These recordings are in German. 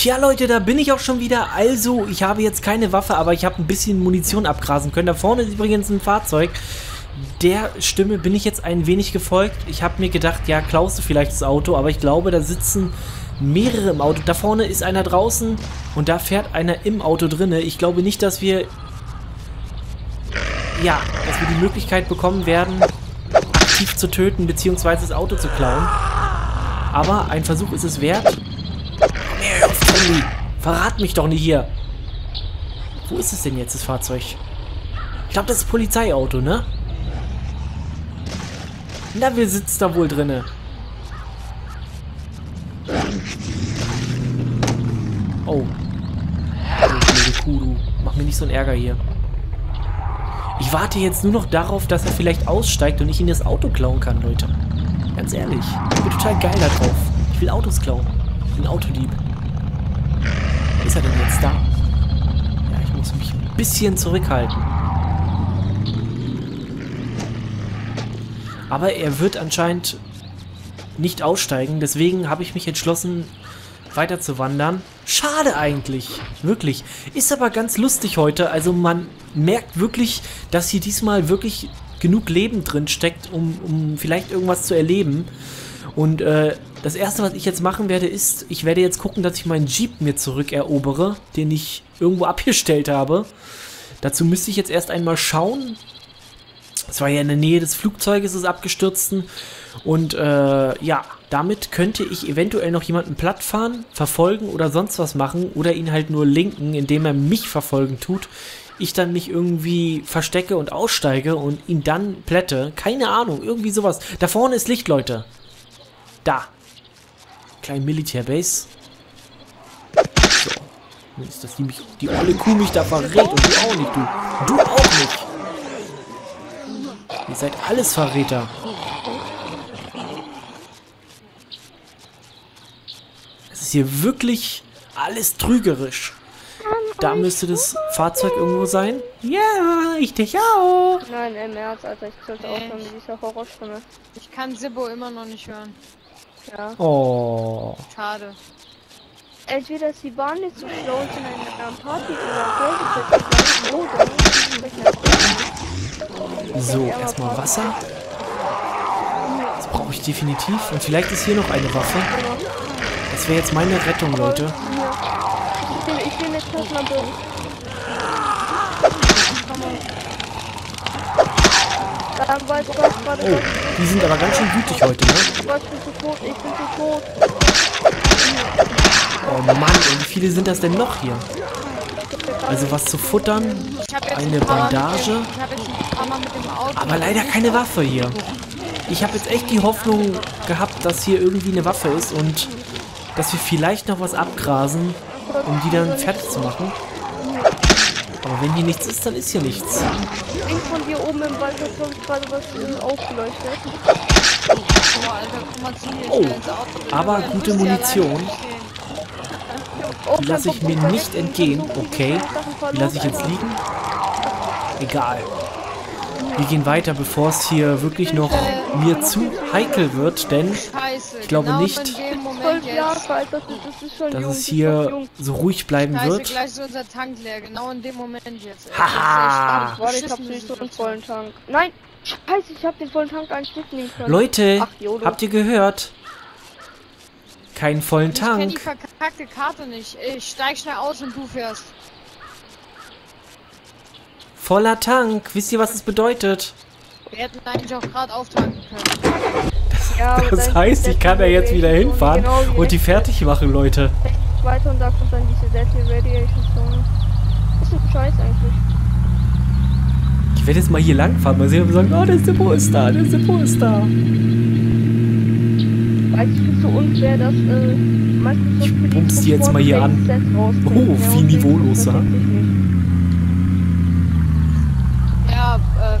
Tja Leute, da bin ich auch schon wieder. Also, ich habe jetzt keine Waffe, aber ich habe ein bisschen Munition abgrasen können. Da vorne ist übrigens ein Fahrzeug. Der Stimme bin ich jetzt ein wenig gefolgt. Ich habe mir gedacht, ja, klaust du vielleicht das Auto, aber ich glaube, da sitzen mehrere im Auto. Da vorne ist einer draußen und da fährt einer im Auto drinne. Ich glaube nicht, dass wir... ja, dass wir die Möglichkeit bekommen werden, aktiv zu töten, beziehungsweise das Auto zu klauen. Aber ein Versuch ist es wert. Verrat mich doch nicht hier. Wo ist es denn jetzt, das Fahrzeug? Ich glaube, das ist ein Polizeiauto, ne? Na, wer sitzt da wohl drinne? Oh. Kudu. Mach mir nicht so einen Ärger hier. Ich warte jetzt nur noch darauf, dass er vielleicht aussteigt und ich ihn das Auto klauen kann, Leute. Ganz ehrlich. Ich bin total geil da drauf. Ich will Autos klauen. Ich bin Autodieb. Ist er denn jetzt da? Ja, ich muss mich ein bisschen zurückhalten. Aber er wird anscheinend nicht aussteigen. Deswegen habe ich mich entschlossen, weiter zu wandern. Schade eigentlich. Wirklich. Ist aber ganz lustig heute. Also man merkt wirklich, dass hier diesmal wirklich genug Leben drin steckt, um vielleicht irgendwas zu erleben. Und das erste, was ich jetzt machen werde, ist, ich werde jetzt gucken, dass ich meinen Jeep mir zurückerobere, den ich irgendwo abgestellt habe. Dazu müsste ich jetzt erst einmal schauen. Es war ja in der Nähe des Flugzeuges, des Abgestürzten. Und ja, damit könnte ich eventuell noch jemanden plattfahren, verfolgen oder sonst was machen. Oder ihn halt nur linken, indem er mich verfolgen tut. Ich dann mich irgendwie verstecke und aussteige und ihn dann plätte. Keine Ahnung, irgendwie sowas. Da vorne ist Licht, Leute. Da. Kleine Militärbase. So. Ist das die olle Kuh mich da verrät und du auch nicht, du. Du auch nicht. Ihr seid alles Verräter. Es ist hier wirklich alles trügerisch. Da müsste das Fahrzeug irgendwo sein. Ja, ich dich auch. Nein, im Ernst, Alter, ich sollte aufhören mit dieser Horrorstimme. Ich kann Sibbo immer noch nicht hören. Ja. Oh. Schade. Entweder ist die Bahn nicht so schlau und in einer Party oder so, erstmal Wasser. Das brauche ich definitiv. Und vielleicht ist hier noch eine Waffe. Das wäre jetzt meine Rettung, Leute. Ich bin jetzt erstmal durch. Oh, die sind aber ganz schön wütig heute, ne? Ich bin zu tot. Oh Mann, und wie viele sind das denn noch hier? Also was zu futtern, eine Bandage, aber leider keine Waffe hier. Ich habe jetzt echt die Hoffnung gehabt, dass hier irgendwie eine Waffe ist und dass wir vielleicht noch was abgrasen, um die dann fertig zu machen. Aber wenn hier nichts ist, dann ist hier nichts. Links von hier oben im Wald ist gerade was aufgeleuchtet. Oh, aber gute Munition. Die lasse ich mir nicht entgehen. Okay, die lasse ich jetzt liegen. Egal. Wir gehen weiter, bevor es hier wirklich noch mir zu heikel wird, denn ich glaube nicht, dass es hier so ruhig bleiben wird. Haha! Ich hab nicht so einen vollen Tank. Nein! Scheiße, ich hab den vollen Tank eigentlich mitnehmen können. Leute, habt ihr gehört? Keinen vollen Tank. Ich kenn die verkackte Karte nicht. Ich steig schnell aus und du fährst. Voller Tank. Wisst ihr, was das bedeutet? Wir hätten eigentlich auch gerade auftanken können. Das heißt, ich kann da jetzt wieder hinfahren und die fertig machen, Leute. Weiter und da kommt dann diese Deadly Radiation Zone. Ist ein Scheiß eigentlich. Ich werde jetzt mal hier lang fahren, mal sehen, ob wir sagen, oh, das Depot ist da, das Depot ist da. Also ich finde so unfair, dass meistens ich bumps die jetzt mal hier an. Oh, viel niveaulos, ja.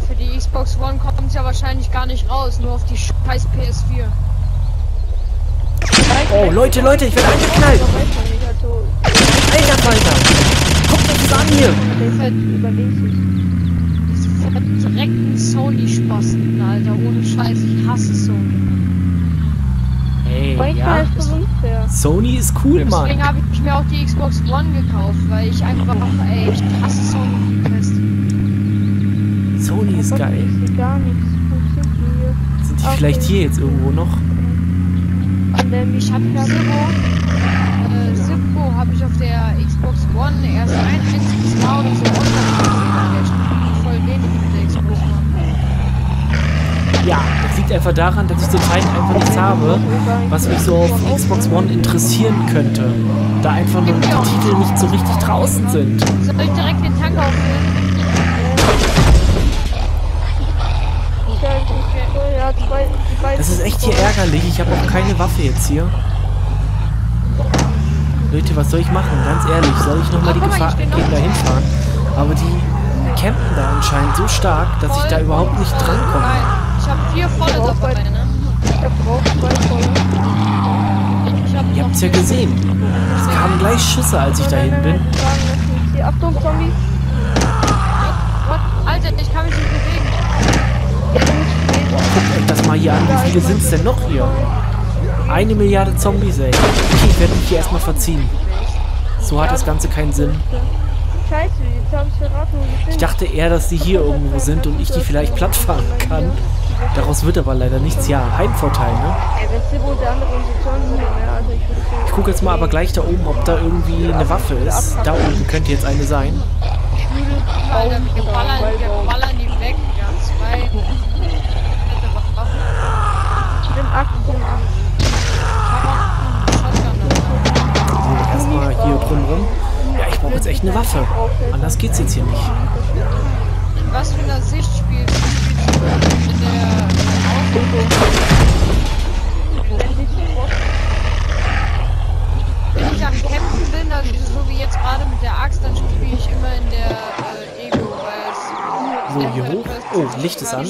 Für die Xbox One kommt es ja wahrscheinlich gar nicht raus, nur auf die scheiß PS4. Oh, Leute, ich werde angeknallt! Alter Falter! Guckt euch das an hier! Diese verdreckten Sony-Spasten, Alter, ohne Scheiß, ich hasse Sony. Ey, ja. Sony ist cool, Mann. Deswegen habe ich mir auch die Xbox One gekauft, weil ich einfach, ey, ich hasse Sony. Sony ist geil. Gar nichts. Sind die vielleicht hier jetzt irgendwo noch? Ich habe ja Zippo habe ich auf der Xbox One erst ein einziges Mal und so ausgegangen. Voll wenig mit der Xbox One. Ja, das liegt einfach daran, dass ich zurzeit einfach nichts habe, was mich so auf Xbox One interessieren könnte. Da einfach nur die Titel nicht so richtig draußen sind. Soll ich direkt den Tank aufnehmen? Das ist echt hier ärgerlich. Ich habe auch keine Waffe jetzt hier. Leute, was soll ich machen? Ganz ehrlich, soll ich nochmal die Gefahr entgehen, da hinfahren? Aber die campen da anscheinend so stark, dass ich da überhaupt nicht dran komme. Ich habe 4 volle dabei, ne? Ihr habt es ja gesehen. Es kamen gleich Schüsse, als ich dahin bin. Achtung, Zombie. Alter, ich kann mich nicht bewegen. Guckt euch das mal hier an, wie viele sind es denn noch hier? 1 Milliarde Zombies, ey. Okay, ich werde mich hier erstmal verziehen. So hat das Ganze keinen Sinn. Ich dachte eher, dass die hier irgendwo sind und ich die vielleicht plattfahren kann. Daraus wird aber leider nichts. Ja, Heimvorteil, ne? Ich gucke jetzt mal aber gleich da oben, ob da irgendwie eine Waffe ist. Da oben könnte jetzt eine sein. Wir ballern die weg, ganz weit. Erstmal hier drumrum. Ja, ich brauche jetzt echt eine Waffe. Anders geht's jetzt hier nicht. In was für einer Sicht spielst du? Mit der Wenn ich am Kämpfen bin, also so wie jetzt gerade mit der Axt, dann spiele ich immer in der Ego, weil es. So, hier hoch. Oh, Licht ist an.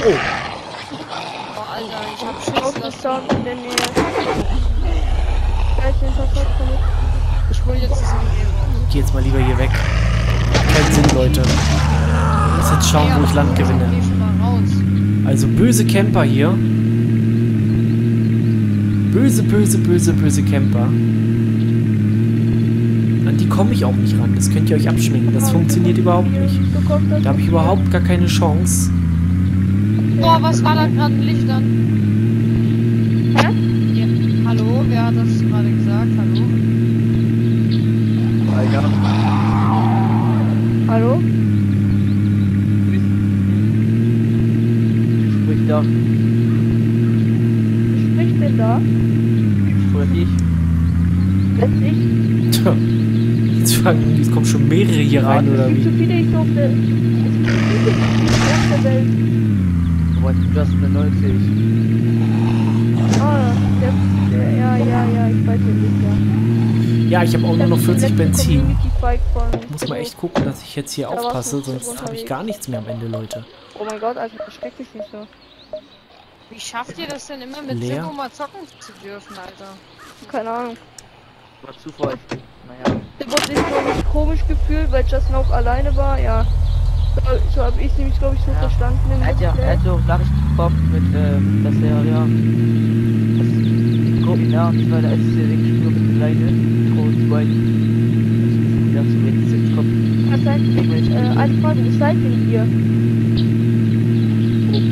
Oh. Oh, Alter, ich hab Schiss in der Nähe. Ich hol jetzt das Leben. Ich geh jetzt mal lieber hier weg. Kein Sinn, Leute. Ich muss jetzt schauen, wo ich Land gewinne. Also böse Camper hier. Böse, böse, böse, böse Camper. An die komme ich auch nicht ran. Das könnt ihr euch abschminken. Das funktioniert überhaupt nicht. Da habe ich überhaupt gar keine Chance. Boah, was war da gerade ein Licht an? Hä? Ja. Hallo, wer hat das gerade gesagt? Hallo? Alter. Hallo? Sprich da. Sprich denn da? Sprich ich. Letztlich? Tja. Jetzt fragen die, es kommen schon mehrere hier rein, oder wie? Es gibt so viele, ich durfte. Es gibt so viele, das ist eine 90. Ah, ja, ich weiß nicht, ja. Ja, ich habe auch nur noch 40 Benzin. Ich muss mal echt gucken, dass ich jetzt hier aufpasse, sonst habe ich gar nichts mehr am Ende, Leute. Oh mein Gott, also versteck dich nicht so. Wie schafft ihr das denn immer mit Zippo mal zocken zu dürfen, Alter? Keine Ahnung. War Zufall. Naja. Zippo hat sich, glaube ich, komisch gefühlt, weil Justin auch alleine war, ja. So habe ich nämlich, glaube ich, so verstanden. Ja, er hat so Nachrichten bekommen mit, dass er, ja, das Gruppen, ja, und weil er ist ja wirklich nur mit begleitet. Und weil ich wieder zu wenig sind, kommt. Was seid ihr? Eine Frage, was seid ihr hier?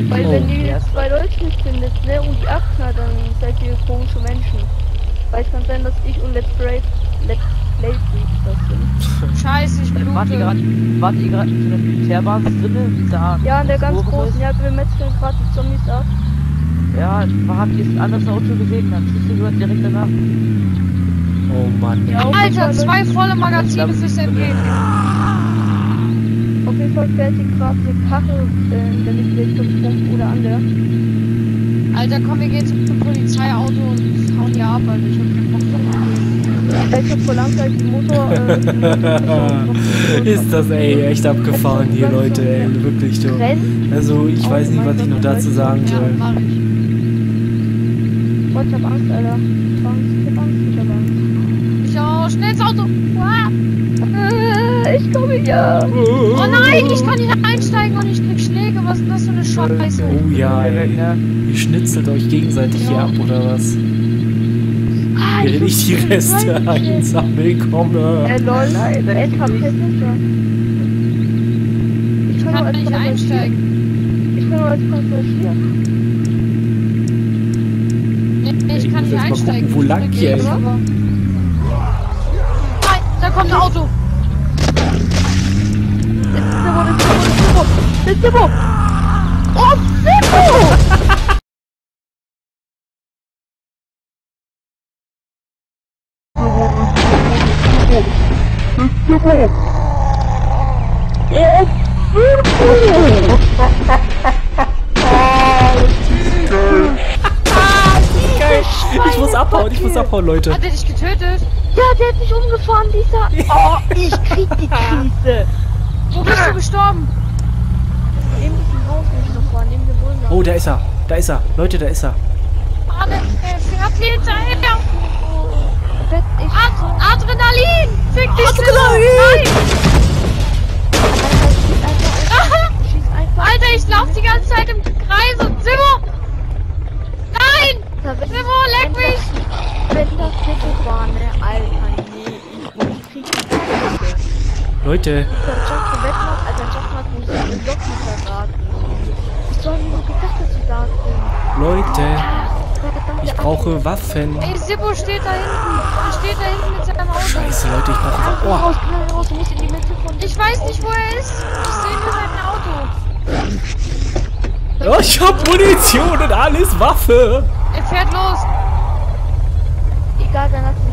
Weil wenn ihr jetzt 2 Leute nicht findet, ne, und die 8er, dann seid ihr komische Menschen. Weil es kann sein, dass ich und Let's Play das sind. Scheiße, ich blute. Wart ihr gerade in so einer Militärbasis drin? Ja, in der ganz großen. Ja, wir metzgeln gerade die Zombies ab. Ja, habt ihr ein anderes Auto gesehen? Dann schießt ihr gehört direkt danach. Oh Mann. Ja, Alter, 2 volle Magazine sich entgegen. Okay, voll fertig gerade eine Karre, wenn ich jetzt zum Punkt oder andere. Alter, komm, wir gehen zum Polizeiauto und hauen hier ab, Alter. Ich hab keinen Bock drauf. Ich hab vor langer Zeit den Motor. Ist das, ey, echt abgefahren hier, Leute, ey, wirklich, du. Also, ich weiß nicht, was ich noch dazu sagen soll. Boah, ich hab Angst, Alter. Ich hab Angst. Ich auch, schnell ins Auto. Ich komme hier. Oh nein, ich kann hier einsteigen und ich krieg Schläge. was ist das für eine Scheiße? Oh ja, ey. Ihr schnitzelt euch gegenseitig hier ab, oder was? Während ich die Reste einsammeln komme. Nein, ich hab jetzt nicht mehr. Ich kann nicht einsteigen. Ich kann nur als konzentrieren. Ich kann nicht einsteigen. Wo lang hier? Nein, da kommt ein Auto. Das ist der Bo! Oh, Seppo! Ich muss abhauen, Leute! Hat der dich getötet? Ja, der hat mich umgefahren, dieser... Oh, ich krieg die Krise! Wo bist du gestorben? Oh, da ist er. Leute, da ist er. Adrenalin! Fick dich! Adrenalin! Alter, ich lauf die ganze Zeit im Kreis und Simo! Nein! Simo, leck mich! Wenn das Ticket war, ne? Alter, nee, ich krieg die Leute! Leute, ich brauche Waffen. Ey, Sippo steht da hinten. Er steht da hinten mit seinem Auto. Scheiße, Leute, ich brauche Waffen. Oh. Ich weiß nicht, wo er ist. Ich sehe nur sein Auto. Oh, ich hab Munition und alles Waffe. Er fährt los. Egal, dann lass ihn,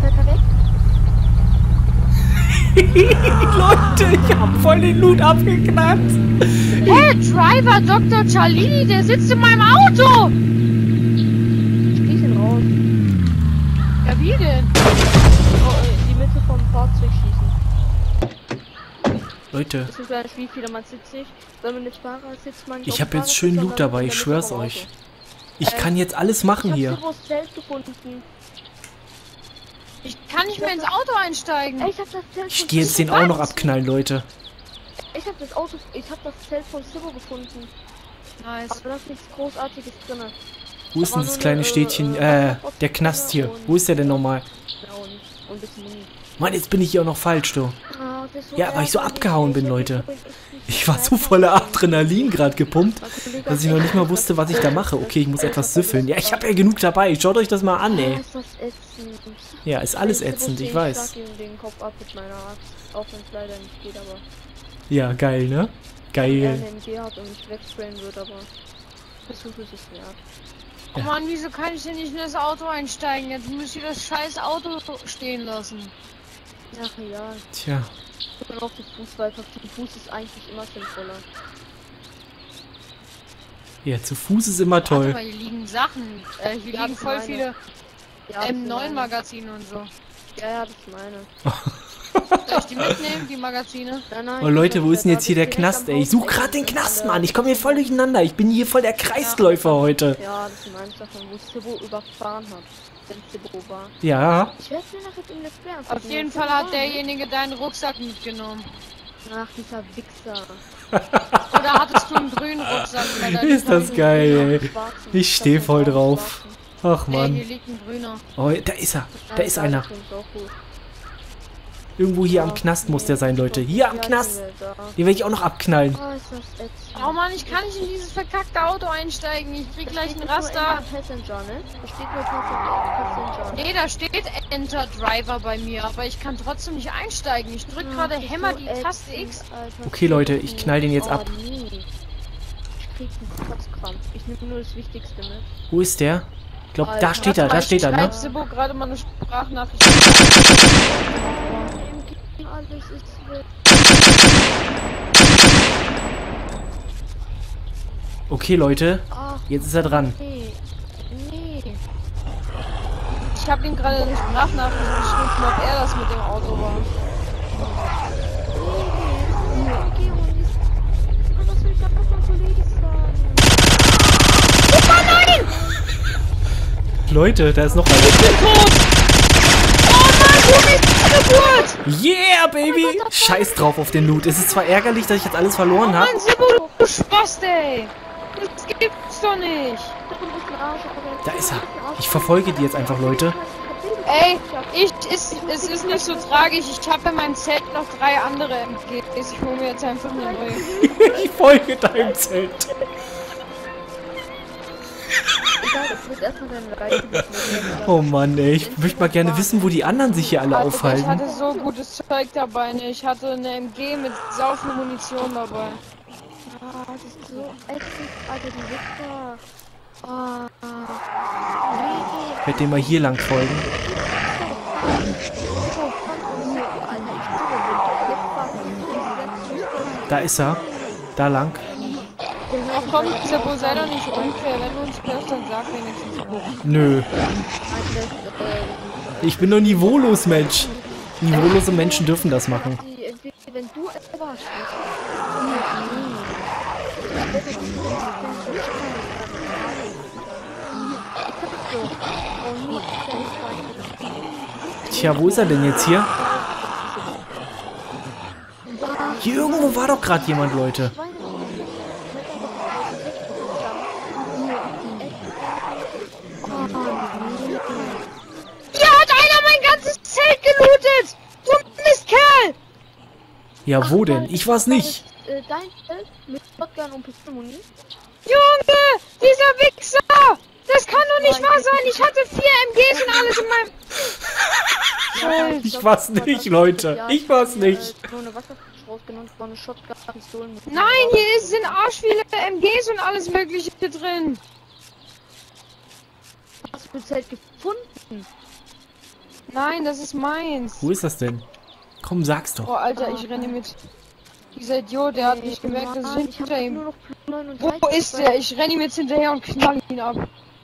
Fährt er weg? Leute, ich hab voll den Loot abgeknackt. Hey, Driver Dr. Charlie, der sitzt in meinem Auto. Ich krieg ihn raus. Ja, wie denn? Oh, in die Mitte vom Fahrzeug schießen. Leute. Das ist ja nicht, wie viele man sitzt nicht. Wenn man nicht Fahrer sitzt, man nicht. Ich hab jetzt schön Loot dabei, ich schwör's euch. Ich kann jetzt alles machen hier. Ich kann nicht mehr ins Auto einsteigen. Ich gehe jetzt den auch noch abknallen, Leute. Ich habe das Auto, ich habe das Zelt von Silber gefunden. Nice. Aber da ist nichts Großartiges drin. Wo ist denn das kleine Städtchen, der Knast hier? Wo ist der denn nochmal? Mann, jetzt bin ich hier auch noch falsch, du. Ja, weil ich so abgehauen bin, Leute. Ich war so voller Adrenalin gerade gepumpt, dass ich noch nicht mal wusste, was ich da mache. Okay, ich muss etwas süffeln. Ja, ich habe ja genug dabei. Schaut euch das mal an, ey. Ja, ist alles ätzend, ich weiß. Ja, geil, ne? Geil. Ja. Oh Mann, wieso kann ich denn nicht in das Auto einsteigen? Jetzt muss ich das scheiß Auto stehen lassen. Ach ja. Tja. Ich bin auf den Fuß, weil auf den Fuß ist eigentlich immer sinnvoller. Ja, zu Fuß ist immer toll. Warte mal, hier liegen Sachen. Hier liegen voll viele M9-Magazine und so. Ja, das ist meine. Soll ich die mitnehmen, die Magazine? Nein, oh Leute, wo ist denn jetzt hier der Knast, ey? Ich such grad den Knast, Mann. Ich komme hier voll durcheinander. Ich bin hier voll der Kreisläufer heute. Ja, das ist meine Sache, wo Sebo überfahren hat. Ja. Ich werde mir nachher in das Bär. Auf jeden Fall hat derjenige deinen Rucksack mitgenommen. Ach, dieser Wichser. Oder hattest du einen grünen Rucksack? Ist das geil, ey. Ich stehe voll drauf. Ach man. Hier liegt ein grüner. Oh, da ist er. Da ist einer. Irgendwo hier am Knast muss der sein, Leute. Hier am Knast. Den werde ich auch noch abknallen. Oh Mann, ich kann nicht in dieses verkackte Auto einsteigen. Ich krieg gleich einen Raster. Nee, da steht Enter Driver bei mir, aber ich kann trotzdem nicht einsteigen. Ich drück gerade Hämmer die Taste X. Okay, Leute, ich knall den jetzt ab. Ich krieg einen Kotzkrampf. Ich nehme nur das Wichtigste mit. Wo ist der? Ich glaube, da steht er, ne? Ich schreibe gerade mal eine Sprachnachricht. Okay, Leute, jetzt ist er dran. Nee. Ich habe ihm gerade eine Sprachnachricht geschrieben, ob er das mit dem Auto war. Was will ich einfach von Kollegen sagen? Opa, nein! Leute, da ist noch einer. Oh Mann, wo ist die Geburt? Yeah, Baby! Scheiß drauf auf den Loot. Es ist zwar ärgerlich, dass ich jetzt alles verloren habe. Du Spaß, ey! Das gibt's doch nicht! Da ist er. Ich verfolge die jetzt einfach, Leute. Ey, es ist nicht so tragisch. Ich habe in meinem Zelt noch 3 andere MGs. Ich hole mir jetzt einfach eine neue. Ich folge deinem Zelt. Oh Mann, ey. Ich möchte mal gerne wissen, wo die anderen sich hier alle aufhalten. Ich hatte so gutes Zeug dabei, ne? Ich hatte eine MG mit saufender Munition dabei. Ah, das ist so ätzend, Alter, die Wichser. Ich werde dem mal hier lang folgen. Da ist er. Da lang. Ach komm, dieser Bo, sei doch nicht unfair. Wenn du uns hörst, dann sag wenigstens. Nö. Ich bin doch niveaulos, Mensch. Niveaulose Menschen dürfen das machen. Wenn du etwas Tja, wo ist er denn jetzt hier? Hier irgendwo war doch gerade jemand, Leute. Hier hat einer mein ganzes Zelt gelootet! Du Mistkerl! Ja, wo denn? Ich war's nicht. Dein Zelt mit Shotgun und Pistolen? Junge, dieser Wichser! Das kann doch nicht wahr sein! Ich hatte 4 MGs und alles in meinem... Ich war's nicht, Leute. Ich war's nicht. Nein, hier sind arschviele MGs und alles Mögliche drin. Hast du das Zelt gefunden? Nein, das ist meins. Wo ist das denn? Komm, sag's doch. Oh, Alter, ich renne mit. Dieser Idiot, der hat nicht gemerkt, dass ich hinter ihm... Wo ist der? Ich renne ihm jetzt hinterher und knall ihn ab.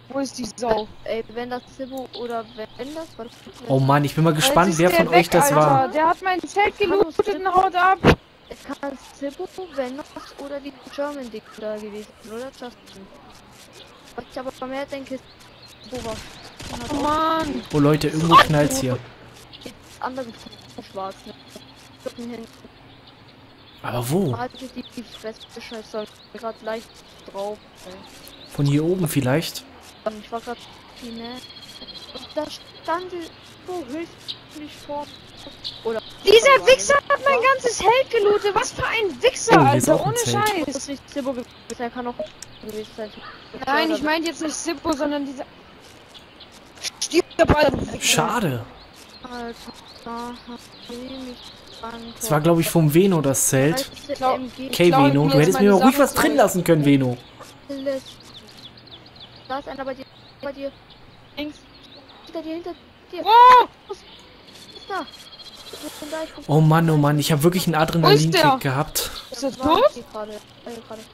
Wo ist die Sau? Ey, wenn das Zibbo oder wenn das... Was oh Mann, ich bin mal gespannt, wer von euch das war. Der hat mein Zelt gelootet und haut ab. Es kann Zibbo, wenn das oder die German Dick da gewesen, oder Justin? Ich habe aber mehr denke, Zibbo war... Oh Mann! Oh Leute, irgendwo knallt's hier. Andere schwarz, ne? Aber wo? Gerade leicht drauf. Von hier oben vielleicht? Ich war gerade da stand so höchstlich vor. Oder dieser Wichser hat mein ganzes Held gelootet. Was für ein Wichser, Alter, ohne Scheiß. Er kann auch gewesen sein. Nein, ich meinte jetzt nicht Zippo, sondern dieser. Schade. Das war, glaube ich, vom Veno das Zelt. Okay, Veno, du hättest mir doch ruhig was drin lassen können, Veno. Da ist einer bei dir, links, hinter dir, da. Oh Mann, ich habe wirklich einen Adrenalinkick gehabt. Ist das tot?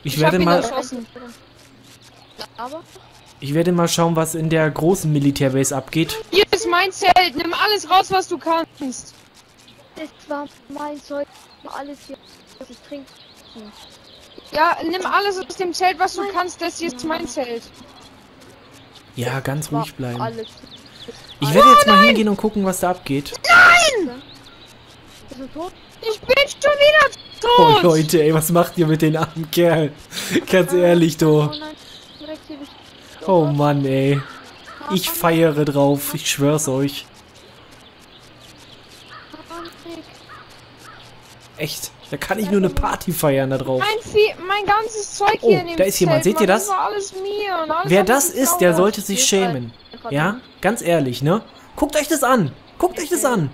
Ich werde mal schauen, was in der großen Militärbase abgeht. Hier ist mein Zelt, nimm alles raus, was du kannst. Das war mein Zeug, alles hier, was ich trinke. Ja, nimm alles aus dem Zelt, was du kannst, das hier ist mein Zelt. Ja, ganz ruhig bleiben. Ich werde jetzt mal hingehen und gucken, was da abgeht. Nein! Ich bin schon wieder tot! Oh Leute, ey, was macht ihr mit den armen Kerl? Ganz ehrlich, du. Oh Mann, ey. Ich feiere drauf, ich schwör's euch. Echt, da kann ich nur eine Party feiern da drauf. Mein ganzes Zeug hier in dem da ist jemand, seht ihr das? Wer das ist, der sollte sich schämen. Ja, ganz ehrlich, ne? Guckt euch das an! Guckt euch das an!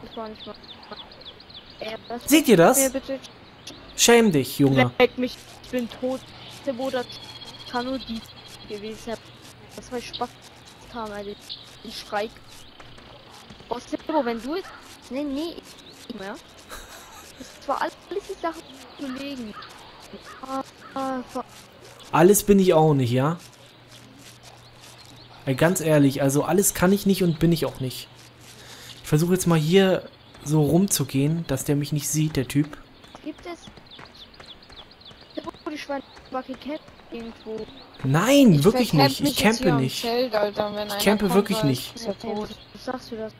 Seht ihr das? Schäm dich, Junge. Ich bin tot. Kann nur die gewesen. Das war Spaß. Ich schreik. Wenn du es... Nee, ich mehr. Das war alles die Sachen Kollegen. Alles bin ich auch nicht, ja? Ey, ganz ehrlich, also alles kann ich nicht und bin ich auch nicht. Ich versuche jetzt mal hier so rumzugehen, dass der mich nicht sieht, der Typ. Gibt es? Die Schweinebacke campt irgendwo. Nein, wirklich nicht. Ich campe nicht. Ich campe wirklich nicht. Sagst du das?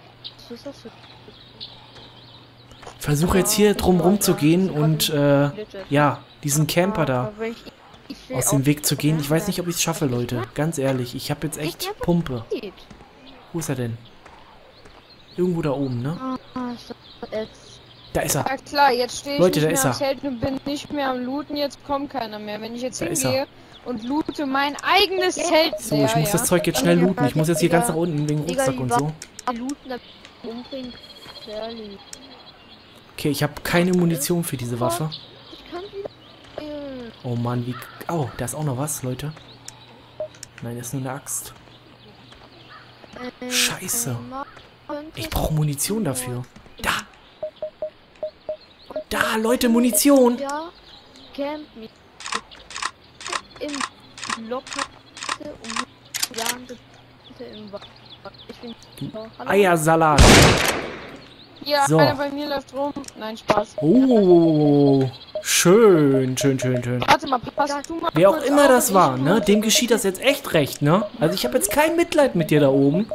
versuche jetzt hier drum rum zu gehen und ja, diesen Camper da aus dem Weg zu gehen. Ich weiß nicht, ob ich es schaffe, Leute. Ganz ehrlich, ich habe jetzt echt Pumpe. Wo ist er denn? Irgendwo da oben, ne? Da ist er. Ja klar, jetzt stehe ich Leute, nicht mehr am Zelt und bin nicht mehr am Looten, jetzt kommt keiner mehr. Wenn ich jetzt hingehe und loote mein eigenes Zelt. So, ich muss das Zeug jetzt schnell looten. Ich muss jetzt hier ganz nach unten wegen Rucksack und so. Okay, ich habe keine Munition für diese Waffe. Oh Mann, wie... Oh, da ist auch noch was, Leute. Nein, das ist nur eine Axt. Scheiße. Ich brauche Munition dafür. Da! Da, Leute, Munition! Eiersalat! Ja, so. Einer bei mir läuft rum. Nein, Spaß. Oh, schön, schön, schön, schön. Warte mal, passt du mal. Wer auch immer das war, ne? Dem geschieht das jetzt echt recht, ne? Also ich habe jetzt kein Mitleid mit dir da oben.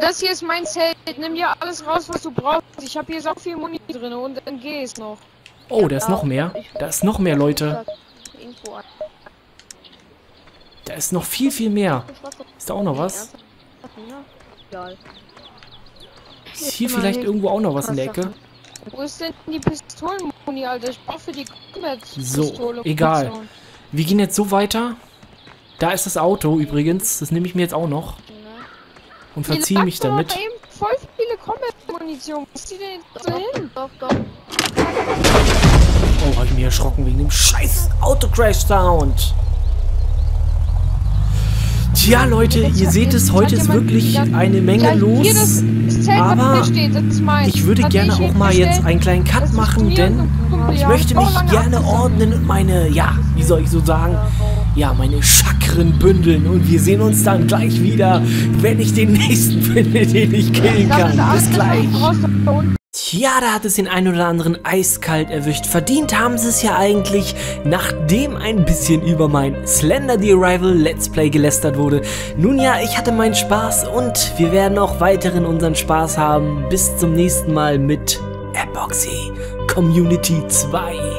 Das hier ist mein Zelt. Nimm hier alles raus, was du brauchst. Ich habe hier so viel Muni drin und dann geh es noch. Oh, da ist noch mehr. Da ist noch mehr, Leute. Da ist noch viel, viel mehr. Ist da auch noch was? Ist hier vielleicht irgendwo auch noch was in der Ecke? Wo ist denn die Pistolenmuni, Alter? Ich brauche für die Pistole. So, egal. Wir gehen jetzt so weiter. Da ist das Auto übrigens. Das nehme ich mir jetzt auch noch. Und verziehe mich damit. Eben voll viele Combat-Munition. Was ist die denn jetzt so hin? Oh, hab ich mich erschrocken wegen dem scheiß Autocrash-Sound. Tja, Leute, ihr seht es, heute ist wirklich eine Menge los. Aber ich würde gerne auch mal jetzt einen kleinen Cut machen, denn ich möchte mich gerne ordnen und meine, ja, wie soll ich so sagen, ja, meine Chakren bündeln. Und wir sehen uns dann gleich wieder, wenn ich den nächsten finde, den ich killen kann. Bis gleich. Tja, da hat es den einen oder anderen eiskalt erwischt. Verdient haben sie es ja eigentlich, nachdem ein bisschen über mein Slender The Arrival Let's Play gelästert wurde. Nun ja, ich hatte meinen Spaß und wir werden auch weiterhin unseren Spaß haben. Bis zum nächsten Mal mit ApocZ Community 2.